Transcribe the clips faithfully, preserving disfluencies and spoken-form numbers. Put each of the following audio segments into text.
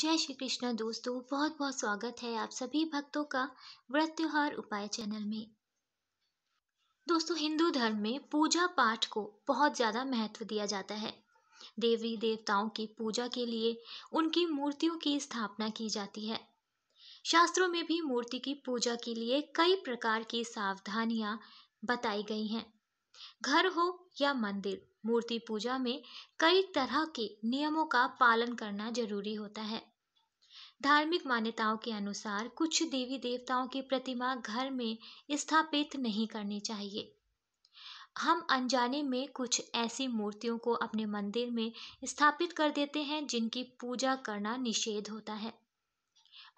जय श्री कृष्णा दोस्तों, बहुत बहुत स्वागत है आप सभी भक्तों का व्रत त्योहार उपाय चैनल में। दोस्तों, हिंदू धर्म में पूजा पाठ को बहुत ज़्यादा महत्व दिया जाता है। देवी देवताओं की पूजा के लिए उनकी मूर्तियों की स्थापना की जाती है। शास्त्रों में भी मूर्ति की पूजा के लिए कई प्रकार की सावधानियां बताई गई हैं। घर हो या मंदिर, मूर्ति पूजा में कई तरह के नियमों का पालन करना जरूरी होता है। धार्मिक मान्यताओं के अनुसार कुछ देवी देवताओं की प्रतिमा घर में स्थापित नहीं करनी चाहिए। हम अनजाने में कुछ ऐसी मूर्तियों को अपने मंदिर में स्थापित कर देते हैं जिनकी पूजा करना निषेध होता है।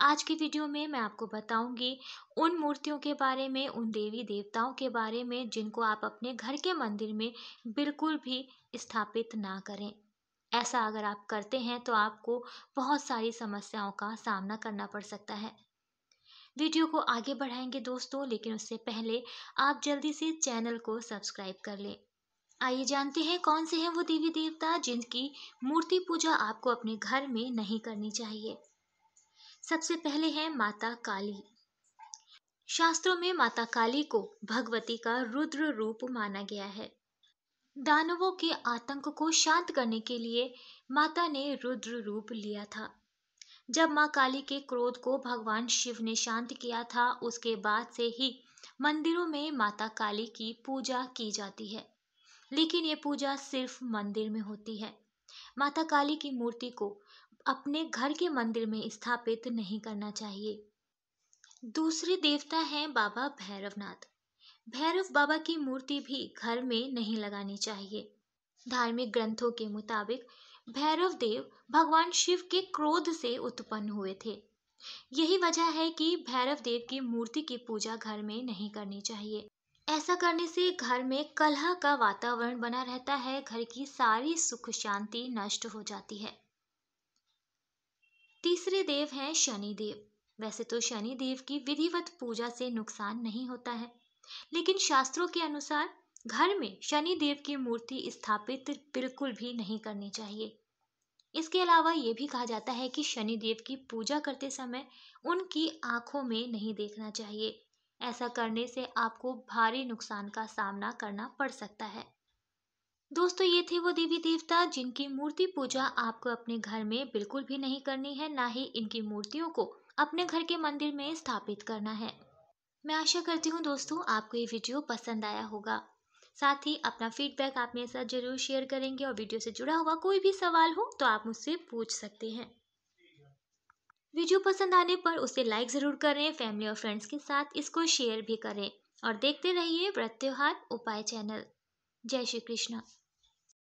आज की वीडियो में मैं आपको बताऊंगी उन मूर्तियों के बारे में, उन देवी देवताओं के बारे में जिनको आप अपने घर के मंदिर में बिल्कुल भी स्थापित ना करें। ऐसा अगर आप करते हैं तो आपको बहुत सारी समस्याओं का सामना करना पड़ सकता है। वीडियो को आगे बढ़ाएंगे दोस्तों, लेकिन उससे पहले आप जल्दी से चैनल को सब्सक्राइब कर लें। आइए जानते हैं कौन से हैं वो देवी देवता जिनकी मूर्ति पूजा आपको अपने घर में नहीं करनी चाहिए। सबसे पहले है माता काली। शास्त्रों में माता काली को भगवती का रुद्र रूप माना गया है। दानवों के आतंक को शांत करने के लिए माता ने रुद्र रूप लिया था। जब मां काली के क्रोध को भगवान शिव ने शांत किया था, उसके बाद से ही मंदिरों में माता काली की पूजा की जाती है, लेकिन ये पूजा सिर्फ मंदिर में होती है। माता काली की मूर्ति को अपने घर के मंदिर में स्थापित नहीं करना चाहिए। दूसरे देवता हैं बाबा भैरवनाथ। भैरव बाबा की मूर्ति भी घर में नहीं लगानी चाहिए। धार्मिक ग्रंथों के मुताबिक भैरव देव भगवान शिव के क्रोध से उत्पन्न हुए थे। यही वजह है कि भैरव देव की मूर्ति की पूजा घर में नहीं करनी चाहिए। ऐसा करने से घर में कलह का वातावरण बना रहता है, घर की सारी सुख शांति नष्ट हो जाती है। तीसरे देव हैं शनि देव। वैसे तो शनि देव की विधिवत पूजा से नुकसान नहीं होता है, लेकिन शास्त्रों के अनुसार घर में शनि देव की मूर्ति स्थापित बिल्कुल भी नहीं करनी चाहिए। इसके अलावा ये भी कहा जाता है कि शनि देव की पूजा करते समय उनकी आंखों में नहीं देखना चाहिए। ऐसा करने से आपको भारी नुकसान का सामना करना पड़ सकता है। दोस्तों, ये थे वो देवी देवता जिनकी मूर्ति पूजा आपको अपने घर में बिल्कुल भी नहीं करनी है, ना ही इनकी मूर्तियों को अपने घर के मंदिर में स्थापित करना है। मैं आशा करती हूँ दोस्तों आपको ये वीडियो पसंद आया होगा। साथ ही अपना फीडबैक आप मेरे साथ जरूर शेयर करेंगे, और वीडियो से जुड़ा हुआ कोई भी सवाल हो तो आप मुझसे पूछ सकते हैं। वीडियो पसंद आने पर उसे लाइक ज़रूर करें, फैमिली और फ्रेंड्स के साथ इसको शेयर भी करें, और देखते रहिए व्रत त्योहार उपाय चैनल। जय श्री कृष्ण।